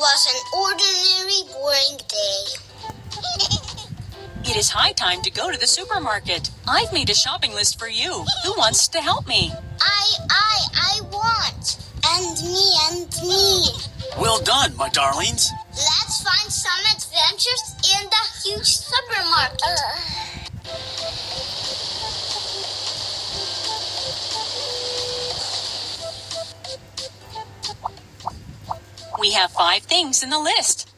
was an ordinary, boring day. It is high time to go to the supermarket. I've made a shopping list for you. Who wants to help me? I want. And me. Well done, my darlings. Let's find some adventures in the huge supermarket. We have 5 things in the list.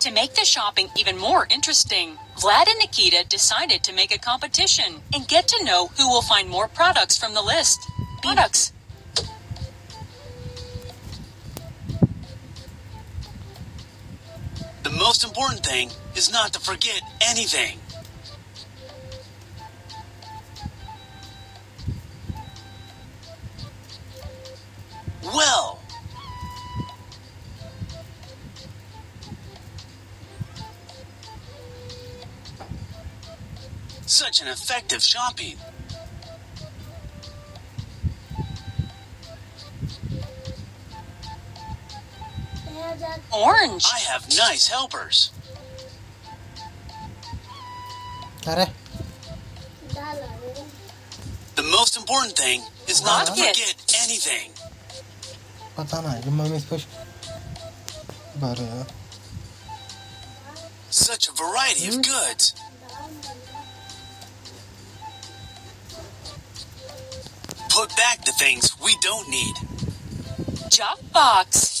To make the shopping even more interesting, Vlad and Nikita decided to make a competition and get to know who will find more products from the list. Products. The most important thing is not to forget anything. Well. Such an effective shopping. Orange. I have nice helpers. The most important thing is not to forget anything. Such a variety of goods. Put back the things we don't need. Junk box.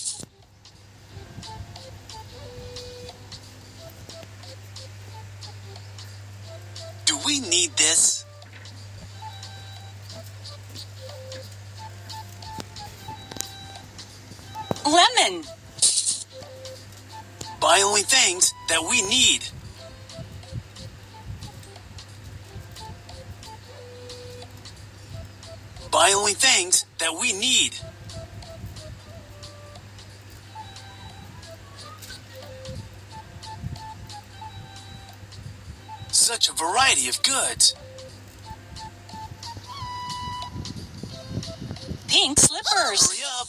Do we need this? Lemon. Buy only things that we need. Buy only things that we need. Such a variety of goods. Pink slippers. Hurry up.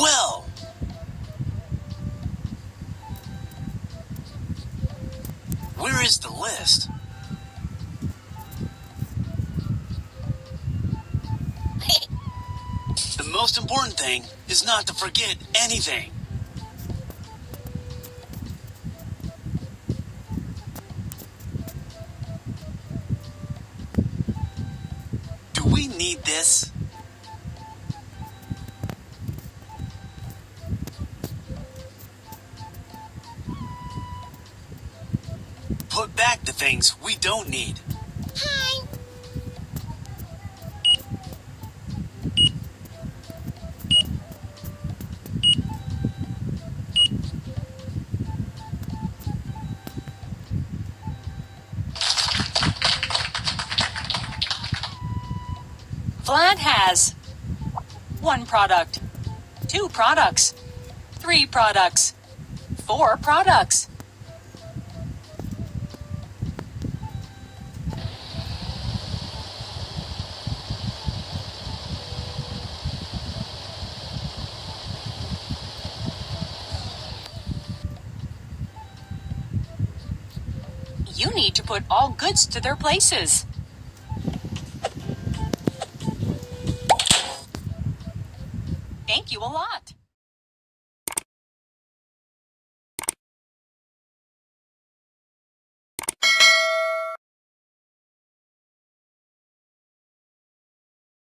Well. Where is the list? The most important thing is not to forget anything. Do we need this? Put back the things we don't need. Hi. Vlad has 1 product, 2 products, 3 products, 4 products. You need to put all goods to their places. Thank you a lot.